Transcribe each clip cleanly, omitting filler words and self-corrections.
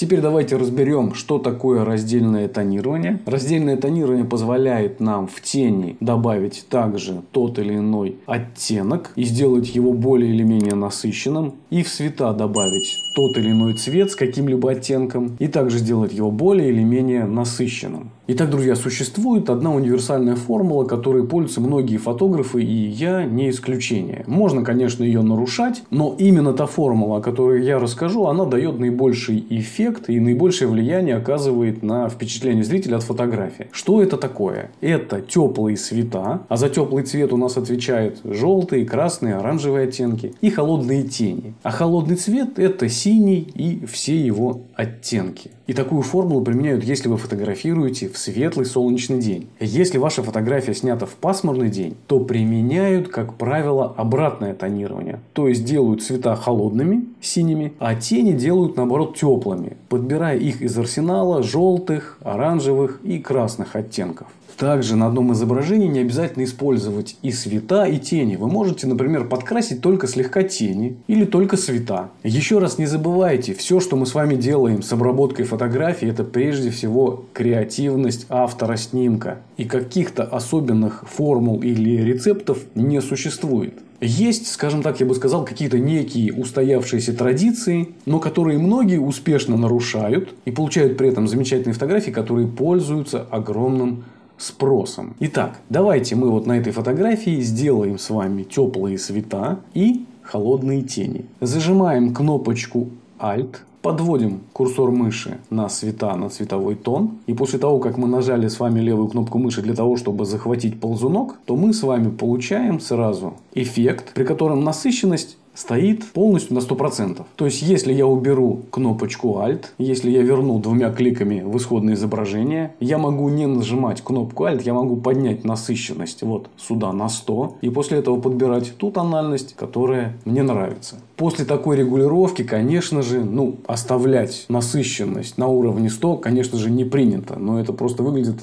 Теперь давайте разберем, что такое раздельное тонирование. Раздельное тонирование позволяет нам в тени добавить также тот или иной оттенок и сделать его более или менее насыщенным. И в цвета добавить тот или иной цвет с каким-либо оттенком и также сделать его более или менее насыщенным. Итак, друзья, существует одна универсальная формула, которой пользуются многие фотографы, и я не исключение. Можно, конечно, ее нарушать, но именно та формула, о которой я расскажу, она дает наибольший эффект и наибольшее влияние оказывает на впечатление зрителя от фотографии. Что это такое? Это теплые цвета, а за теплый цвет у нас отвечают желтые, красные, оранжевые оттенки и холодные тени. А холодный цвет – это синий и все его оттенки. И такую формулу применяют, если вы фотографируете в светлый солнечный день. Если ваша фотография снята в пасмурный день, то применяют, как правило, обратное тонирование. То есть делают цвета холодными, синими, а тени делают, наоборот, теплыми, подбирая их из арсенала желтых, оранжевых и красных оттенков. Также на одном изображении не обязательно использовать и цвета, и тени. Вы можете, например, подкрасить только слегка тени или только цвета. Еще раз не забывайте, все, что мы с вами делаем с обработкой фотографии, это прежде всего креативность автора снимка. И каких-то особенных формул или рецептов не существует. Есть, скажем так, я бы сказал, какие-то некие устоявшиеся традиции, но которые многие успешно нарушают и получают при этом замечательные фотографии, которые пользуются огромным спросом. Итак, давайте мы вот на этой фотографии сделаем с вами теплые цвета и холодные тени. Зажимаем кнопочку Alt, подводим курсор мыши на цвета, на цветовой тон. И после того, как мы нажали с вами левую кнопку мыши для того, чтобы захватить ползунок, то мы с вами получаем сразу эффект, при котором насыщенность стоит полностью на 100%. То есть, если я уберу кнопочку Alt, если я верну двумя кликами в исходное изображение, я могу не нажимать кнопку Alt, я могу поднять насыщенность вот сюда на 100 и после этого подбирать ту тональность, которая мне нравится. После такой регулировки, конечно же, оставлять насыщенность на уровне 100, конечно же, не принято. Но это просто выглядит,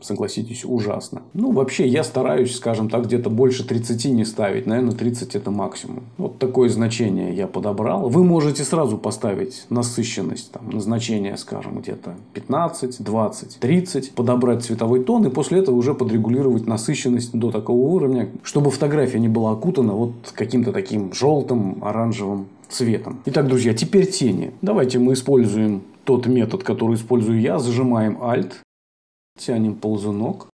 согласитесь, ужасно. Вообще, я стараюсь, скажем так, где-то больше 30 не ставить. Наверное, 30 это максимум. Вот такое значение я подобрал. Вы можете сразу поставить насыщенность, там, назначение, скажем, где-то 15, 20, 30. Подобрать цветовой тон и после этого уже подрегулировать насыщенность до такого уровня, чтобы фотография не была окутана вот каким-то таким желтым, оранжевым цветом. Итак, друзья, теперь тени. Давайте мы используем тот метод, который использую я. Зажимаем Alt. Тянем ползунок.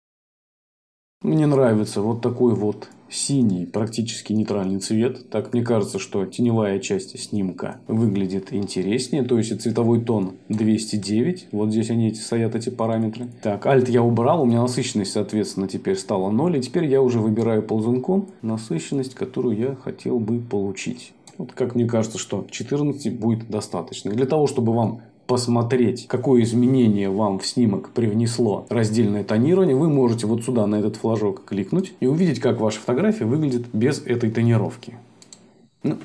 Мне нравится вот такой вот синий, практически нейтральный цвет. Так, мне кажется, что теневая часть снимка выглядит интереснее. То есть, и цветовой тон 209. Вот здесь они стоят, эти параметры. Так, Alt я убрал. У меня насыщенность, соответственно, теперь стала 0. И теперь я уже выбираю ползунком насыщенность, которую я хотел бы получить. Вот, как мне кажется, что 14 будет достаточно. Для того, чтобы вам посмотреть, какое изменение вам в снимок привнесло раздельное тонирование, вы можете вот сюда на этот флажок кликнуть и увидеть, как ваша фотография выглядит без этой тонировки.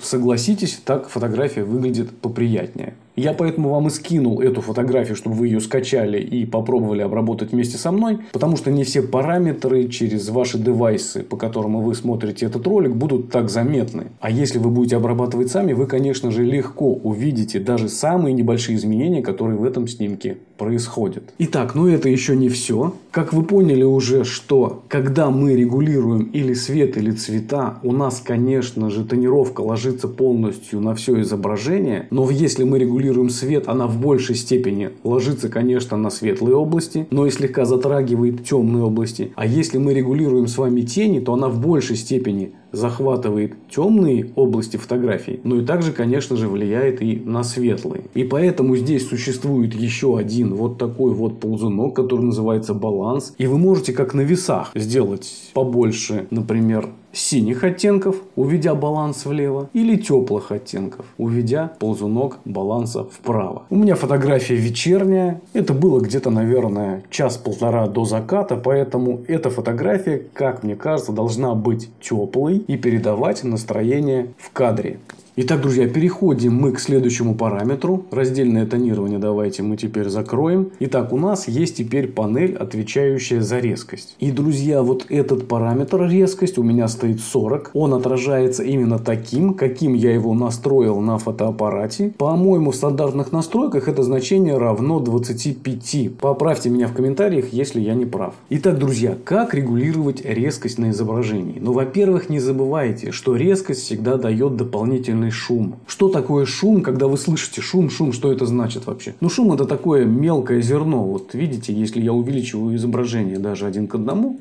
Согласитесь, так фотография выглядит поприятнее. Я поэтому вам и скинул эту фотографию, чтобы вы ее скачали и попробовали обработать вместе со мной, потому что не все параметры через ваши девайсы, по которым вы смотрите этот ролик, будут так заметны. А если вы будете обрабатывать сами, вы, конечно же, легко увидите даже самые небольшие изменения, которые в этом снимке происходят. Итак, но это еще не все. Как вы поняли уже, что когда мы регулируем или свет, или цвета, у нас, конечно же, тонировка ложится полностью на все изображение, но если мы регулируем свет, она в большей степени ложится, конечно, на светлые области, но и слегка затрагивает темные области. А если мы регулируем с вами тени, то она в большей степени захватывает темные области фотографий, но и также, конечно же, влияет и на светлые. И поэтому здесь существует еще один вот такой вот ползунок, который называется баланс. И вы можете, как на весах, сделать побольше, например, синих оттенков, уведя баланс влево, или теплых оттенков, уведя ползунок баланса вправо. У меня фотография вечерняя. Это было где-то, наверное, час-полтора до заката, поэтому эта фотография, как мне кажется, должна быть теплой и передавать настроение в кадре. Итак, друзья, переходим мы к следующему параметру. Раздельное тонирование давайте мы теперь закроем. Итак, у нас есть теперь панель, отвечающая за резкость. И, друзья, вот этот параметр резкость у меня стоит 40. Он отражается именно таким, каким я его настроил на фотоаппарате. По-моему, в стандартных настройках это значение равно 25. Поправьте меня в комментариях, если я не прав. Итак, друзья, как регулировать резкость на изображении? Ну, во-первых, не забывайте, что резкость всегда дает дополнительную шум. Что такое шум, когда вы слышите шум? Шум, что это значит вообще? Ну, шум — это такое мелкое зерно. Вот видите, если я увеличиваю изображение даже 1:1,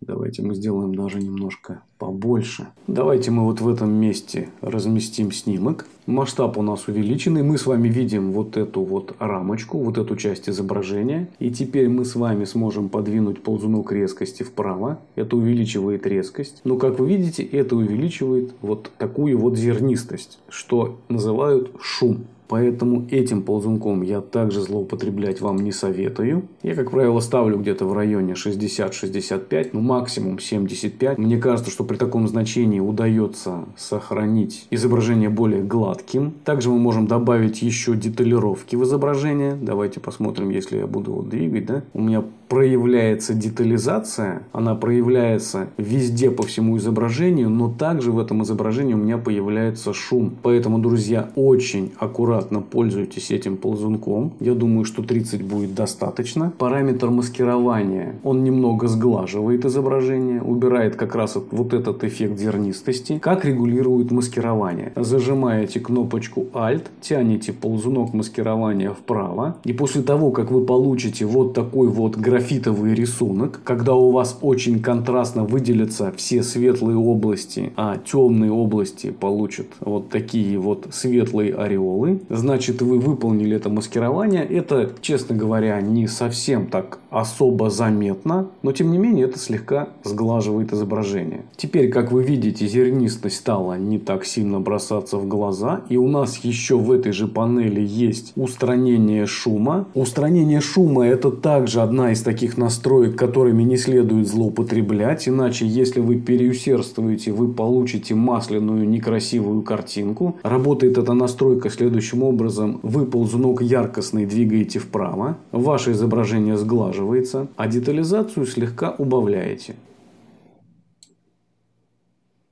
давайте мы сделаем даже немножко побольше. Давайте мы вот в этом месте разместим снимок. Масштаб у нас увеличенный. Мы с вами видим вот эту вот рамочку, вот эту часть изображения. И теперь мы с вами сможем подвинуть ползунок резкости вправо. Это увеличивает резкость. Но, как вы видите, это увеличивает вот такую вот зернистость, что называют шум. Поэтому этим ползунком я также злоупотреблять вам не советую. Я, как правило, ставлю где-то в районе 60-65, ну максимум 75. Мне кажется, что при таком значении удается сохранить изображение более гладким. Также мы можем добавить еще деталировки в изображение. Давайте посмотрим, если я буду вот двигать, да? У меня проявляется детализация. Она проявляется везде по всему изображению, но также в этом изображении у меня появляется шум. Поэтому, друзья, очень аккуратно пользуйтесь этим ползунком. Я думаю, что 30 будет достаточно. Параметр маскирования. Он немного сглаживает изображение, убирает как раз вот этот эффект зернистости. Как регулирует маскирование? Зажимаете кнопочку Alt, тянете ползунок маскирования вправо. И после того, как вы получите вот такой вот графитовый рисунок, когда у вас очень контрастно выделятся все светлые области, а темные области получат вот такие вот светлые ореолы, значит, вы выполнили это маскирование. Это, честно говоря, не совсем так особо заметно, но тем не менее это слегка сглаживает изображение. Теперь, как вы видите, зернистость стала не так сильно бросаться в глаза. И у нас еще в этой же панели есть устранение шума. Устранение шума — это также одна из таких настроек, которыми не следует злоупотреблять. Иначе, если вы переусердствуете, вы получите масляную некрасивую картинку. Работает эта настройка следующим образом. Вы ползунок яркостный двигаете вправо, ваше изображение сглаживается, а детализацию слегка убавляете.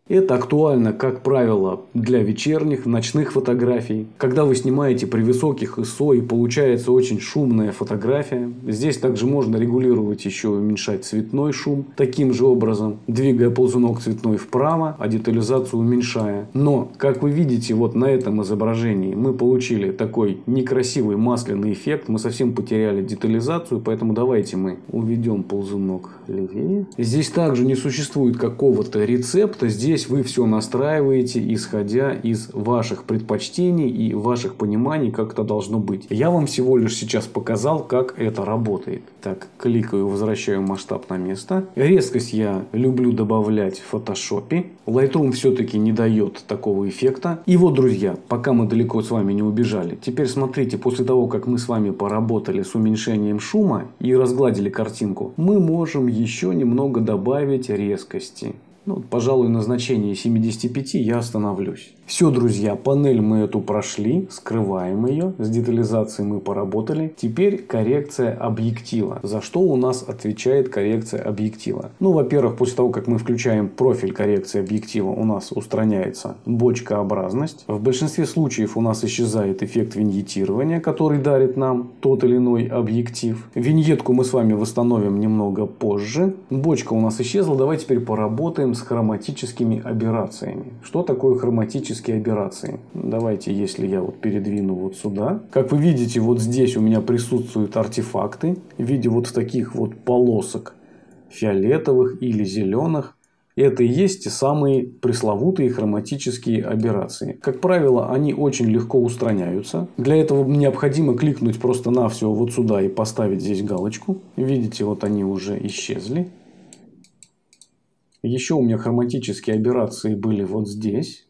Это актуально, как правило, для вечерних, ночных фотографий. Когда вы снимаете при высоких ISO и получается очень шумная фотография. Здесь также можно регулировать еще и уменьшать цветной шум. Таким же образом, двигая ползунок цветной вправо, а детализацию уменьшая. Но, как вы видите, вот на этом изображении мы получили такой некрасивый масляный эффект. Мы совсем потеряли детализацию, поэтому давайте мы уведем ползунок левее. Здесь также не существует какого-то рецепта. Здесь вы все настраиваете, исходя из ваших предпочтений и ваших пониманий, как это должно быть. Я вам всего лишь сейчас показал, как это работает. Так, кликаю, возвращаю масштаб на место. Резкость я люблю добавлять в Photoshop. Lightroom все-таки не дает такого эффекта. И вот, друзья, пока мы далеко с вами не убежали. Теперь смотрите, после того, как мы с вами поработали с уменьшением шума и разгладили картинку, мы можем еще немного добавить резкости. Ну, пожалуй, на значении 75 я остановлюсь. Все, друзья, панель мы эту прошли, скрываем ее, с детализацией мы поработали. Теперь коррекция объектива. За что у нас отвечает коррекция объектива? Ну, во-первых, после того, как мы включаем профиль коррекции объектива, у нас устраняется бочкообразность. В большинстве случаев у нас исчезает эффект виньетирования, который дарит нам тот или иной объектив. Виньетку мы с вами восстановим немного позже. Бочка у нас исчезла, давай теперь поработаем с хроматическими аберрациями. Что такое хроматические аберрации? Давайте, если я вот передвину вот сюда. Как вы видите, вот здесь у меня присутствуют артефакты в виде вот таких вот полосок фиолетовых или зеленых. Это и есть те самые пресловутые хроматические аберрации. Как правило, они очень легко устраняются. Для этого необходимо кликнуть просто на все вот сюда и поставить здесь галочку. Видите, вот они уже исчезли. Еще у меня хроматические аберрации были вот здесь.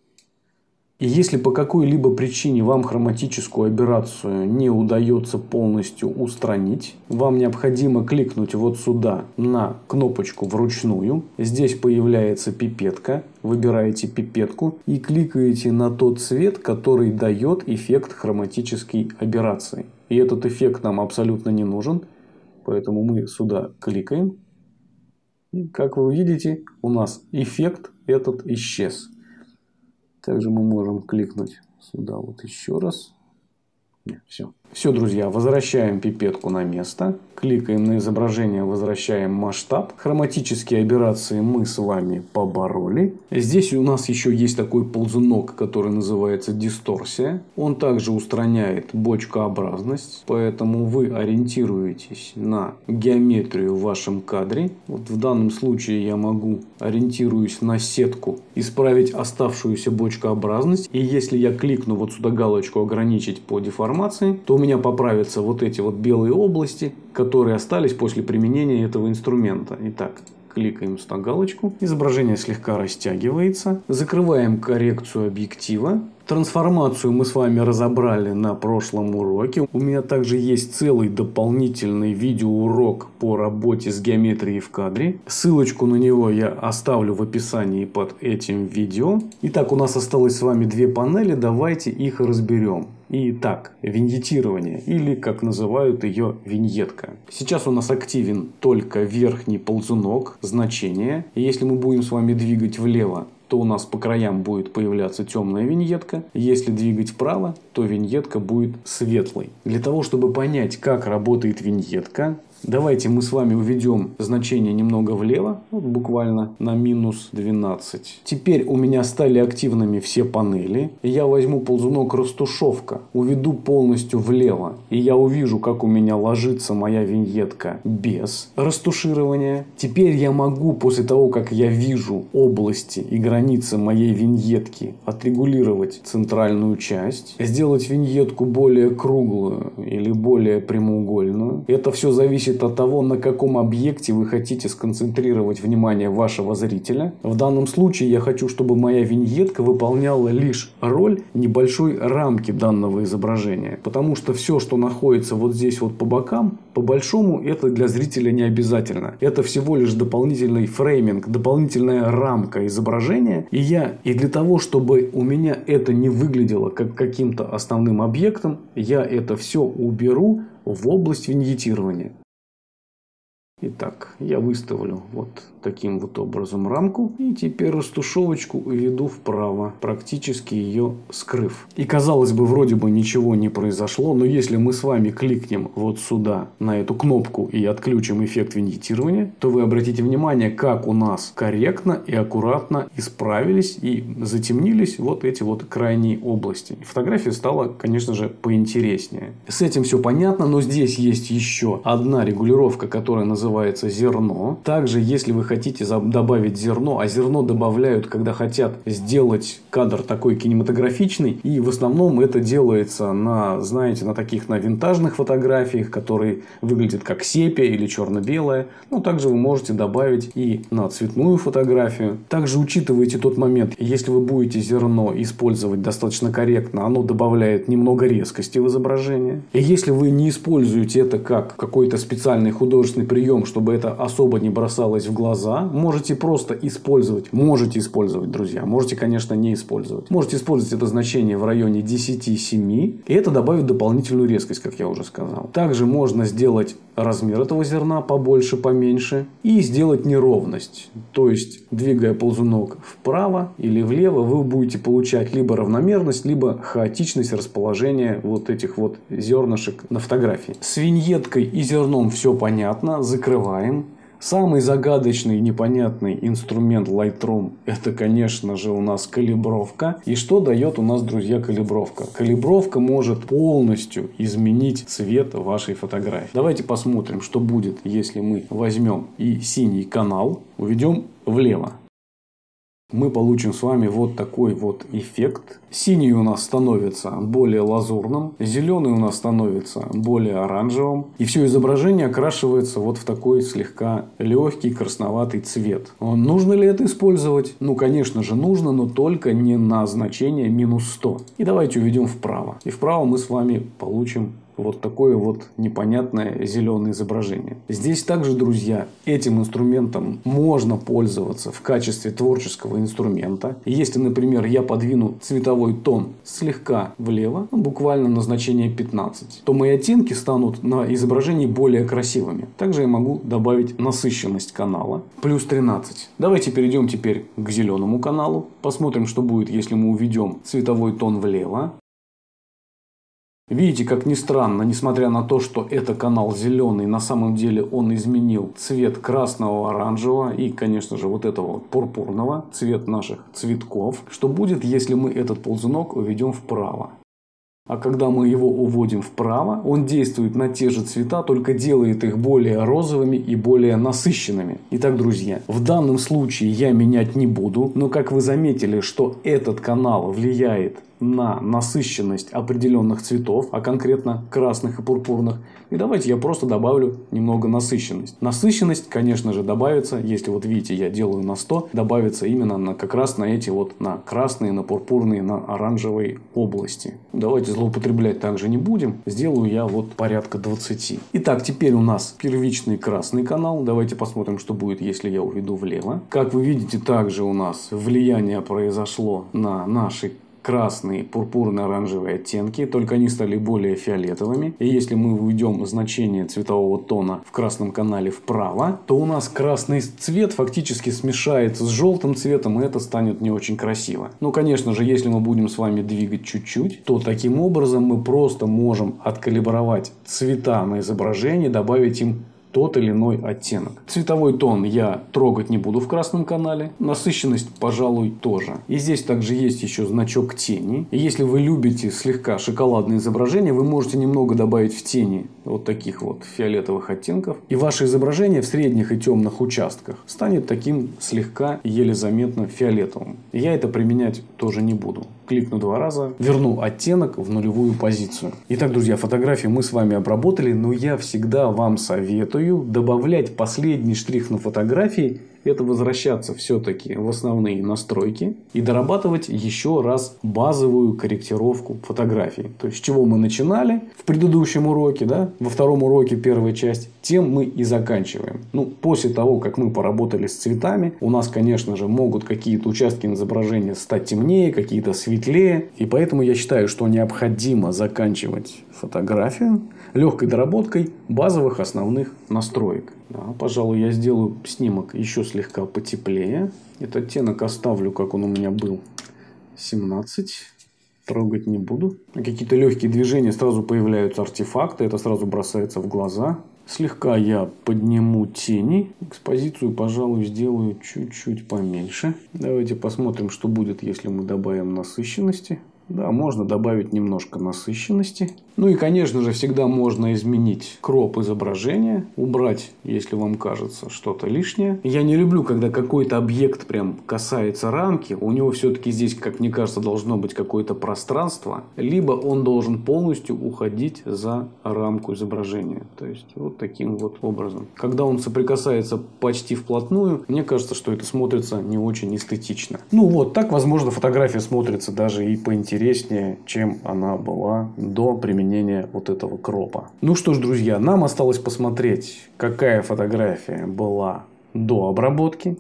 И если по какой-либо причине вам хроматическую аберрацию не удается полностью устранить, вам необходимо кликнуть вот сюда на кнопочку вручную. Здесь появляется пипетка. Выбираете пипетку и кликаете на тот цвет, который дает эффект хроматической аберрации. И этот эффект нам абсолютно не нужен. Поэтому мы сюда кликаем. И как вы видите, у нас эффект этот исчез. Также мы можем кликнуть сюда вот еще раз. Все. Все, друзья, возвращаем пипетку на место. Кликаем на изображение, возвращаем масштаб. Хроматические аберрации мы с вами побороли. Здесь у нас еще есть такой ползунок, который называется дисторсия. Он также устраняет бочкообразность. Поэтому вы ориентируетесь на геометрию в вашем кадре. Вот в данном случае я могу, ориентируясь на сетку, исправить оставшуюся бочкообразность. И если я кликну вот сюда галочку «Ограничить по деформации», то у меня поправятся вот эти вот белые области, которые остались после применения этого инструмента. Итак, кликаем сюда галочку. Изображение слегка растягивается. Закрываем коррекцию объектива. Трансформацию мы с вами разобрали на прошлом уроке. У меня также есть целый дополнительный видеоурок по работе с геометрией в кадре. Ссылочку на него я оставлю в описании под этим видео. Итак, у нас осталось с вами две панели. Давайте их разберем. Итак, виньетирование, или как называют ее виньетка. Сейчас у нас активен только верхний ползунок, значение. И если мы будем с вами двигать влево, то у нас по краям будет появляться темная виньетка. Если двигать вправо, то виньетка будет светлой. Для того, чтобы понять, как работает виньетка, давайте мы с вами уведем значение немного влево, вот буквально на минус 12. Теперь у меня стали активными все панели. Я возьму ползунок растушевка, уведу полностью влево, и я увижу, как у меня ложится моя виньетка без растуширования. Теперь я могу, после того, как я вижу области и границы, моей виньетки, отрегулировать центральную часть, сделать виньетку более круглую или более прямоугольную. Это все зависит от того, на каком объекте вы хотите сконцентрировать внимание вашего зрителя. В данном случае я хочу, чтобы моя виньетка выполняла лишь роль небольшой рамки данного изображения, потому что все, что находится вот здесь вот по бокам, по большому, это для зрителя не обязательно. Это всего лишь дополнительный фрейминг, дополнительная рамка изображения. И для того, чтобы у меня это не выглядело как каким-то основным объектом, я это все уберу в область виньетирования. Итак, я выставлю вот таким вот образом рамку. И теперь растушевочку уведу вправо, практически ее скрыв. И казалось бы, вроде бы ничего не произошло, но если мы с вами кликнем вот сюда, на эту кнопку, и отключим эффект виньетирования, то вы обратите внимание, как у нас корректно и аккуратно исправились и затемнились вот эти вот крайние области. И фотография стала, конечно же, поинтереснее. С этим все понятно, но здесь есть еще одна регулировка, которая называется зерно. Также, если вы хотите добавить зерно, а зерно добавляют, когда хотят сделать кадр такой кинематографичный, и в основном это делается на, знаете, на таких, на винтажных фотографиях, которые выглядят как сепия или черно-белое. Но также вы можете добавить и на цветную фотографию. Также учитывайте тот момент, если вы будете зерно использовать достаточно корректно, оно добавляет немного резкости в изображение. И если вы не используете это как какой-то специальный художественный прием, чтобы это особо не бросалось в глаза, можете просто использовать. Можете использовать, друзья. Можете, конечно, не использовать. Можете использовать это значение в районе 10,7. И это добавит дополнительную резкость, как я уже сказал. Также можно сделать размер этого зерна побольше, поменьше. И сделать неровность. То есть, двигая ползунок вправо или влево, вы будете получать либо равномерность, либо хаотичность расположения вот этих вот зернышек на фотографии. С виньеткой и зерном все понятно. Закрываем. Самый загадочный и непонятный инструмент Lightroom — это, конечно же, у нас калибровка. И что дает у нас, друзья, калибровка? Калибровка может полностью изменить цвет вашей фотографии. Давайте посмотрим, что будет, если мы возьмем и синий канал уведем влево. мы получим с вами вот такой вот эффект. Синий у нас становится более лазурным, зеленый у нас становится более оранжевым. И все изображение окрашивается вот в такой слегка легкий красноватый цвет. Нужно ли это использовать? Ну, конечно же, нужно, но только не на значение -100. И давайте уведем вправо. И вправо мы с вами получим вот такое вот непонятное зеленое изображение. Здесь также, друзья, этим инструментом можно пользоваться в качестве творческого инструмента. Если, например, я подвину цветовой тон слегка влево, буквально на значение 15, то мои оттенки станут на изображении более красивыми. Также я могу добавить насыщенность канала плюс 13. Давайте перейдем теперь к зеленому каналу. Посмотрим, что будет, если мы уведем цветовой тон влево. Видите, как ни странно, несмотря на то, что это канал зеленый, на самом деле он изменил цвет красного, оранжевого и, конечно же, вот этого пурпурного, цвет наших цветков. Что будет, если мы этот ползунок уведем вправо? А когда мы его уводим вправо, он действует на те же цвета, только делает их более розовыми и более насыщенными. Итак, друзья, в данном случае я менять не буду, но как вы заметили, что этот канал влияет на насыщенность определенных цветов, а конкретно красных и пурпурных. И давайте я просто добавлю немного насыщенность. Насыщенность, конечно же, добавится, если вот видите, я делаю на 100, добавится именно на, как раз на эти вот, на красные, на пурпурные, на оранжевые области. Давайте злоупотреблять также не будем. Сделаю я вот порядка 20. Итак, теперь у нас первичный красный канал. Давайте посмотрим, что будет, если я уведу влево. Как вы видите, также у нас влияние произошло на наши красные, пурпурно-оранжевые оттенки, только они стали более фиолетовыми. И если мы уведем значение цветового тона в красном канале вправо, то у нас красный цвет фактически смешается с желтым цветом, и это станет не очень красиво. Но, конечно же, если мы будем с вами двигать чуть-чуть, то таким образом мы просто можем откалибровать цвета на изображении, добавить им тот или иной оттенок. Цветовой тон я трогать не буду в красном канале. Насыщенность, пожалуй, тоже. И здесь также есть еще значок тени. И если вы любите слегка шоколадные изображения, вы можете немного добавить в тени вот таких вот фиолетовых оттенков. И ваше изображение в средних и темных участках станет таким слегка еле заметно фиолетовым. Я это применять тоже не буду. Кликну 2 раза, верну оттенок в нулевую позицию. Итак, друзья, фотографии мы с вами обработали, но я всегда вам советую добавлять последний штрих на фотографии. Это возвращаться все-таки в основные настройки и дорабатывать еще раз базовую корректировку фотографии. То есть, с чего мы начинали в предыдущем уроке, да, во втором уроке первая часть, тем мы и заканчиваем. Ну, после того, как мы поработали с цветами, у нас, конечно же, могут какие-то участки изображения стать темнее, какие-то светлее. И поэтому я считаю, что необходимо заканчивать фотографию легкой доработкой базовых основных настроек. Да, пожалуй, я сделаю снимок еще слегка потеплее. Этот оттенок оставлю, как он у меня был, 17. Трогать не буду. Какие-то легкие движения, сразу появляются артефакты, это сразу бросается в глаза. Слегка я подниму тени. Экспозицию, пожалуй, сделаю чуть-чуть поменьше. Давайте посмотрим, что будет, если мы добавим насыщенности. Да, можно добавить немножко насыщенности. Ну и, конечно же, всегда можно изменить кроп изображения, убрать, если вам кажется, что-то лишнее. Я не люблю, когда какой-то объект прям касается рамки. У него все-таки здесь, как мне кажется, должно быть какое-то пространство. Либо он должен полностью уходить за рамку изображения. То есть, вот таким вот образом. Когда он соприкасается почти вплотную, мне кажется, что это смотрится не очень эстетично. Ну вот, так, возможно, фотография смотрится даже и поинтереснее, чем она была до применения вот этого кропа. Ну что ж, друзья, нам осталось посмотреть, какая фотография была до обработки,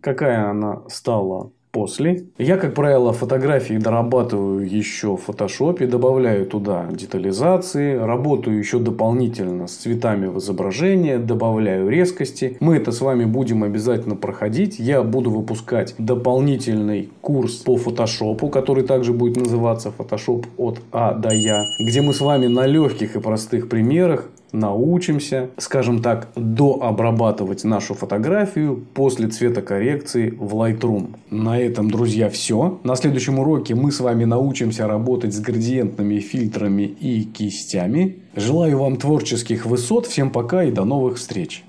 какая она стала после. Я, как правило, фотографии дорабатываю еще в фотошопе, добавляю туда детализации, работаю еще дополнительно с цветами в изображении, добавляю резкости. Мы это с вами будем обязательно проходить. Я буду выпускать дополнительный курс по фотошопу, который также будет называться «Фотошоп от А до Я», где мы с вами на легких и простых примерах научимся, скажем так, дообрабатывать нашу фотографию после цветокоррекции в Lightroom. На этом, друзья, все. На следующем уроке мы с вами научимся работать с градиентными фильтрами и кистями. Желаю вам творческих высот. Всем пока и до новых встреч.